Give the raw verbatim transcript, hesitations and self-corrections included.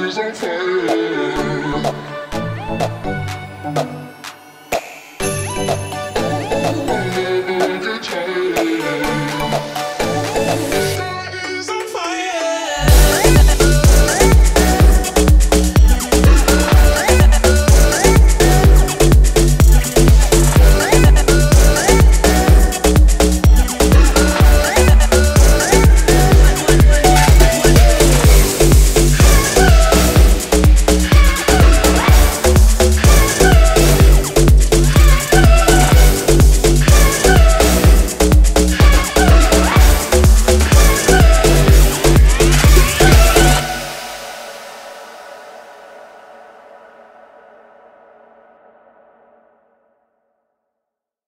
Is on fire.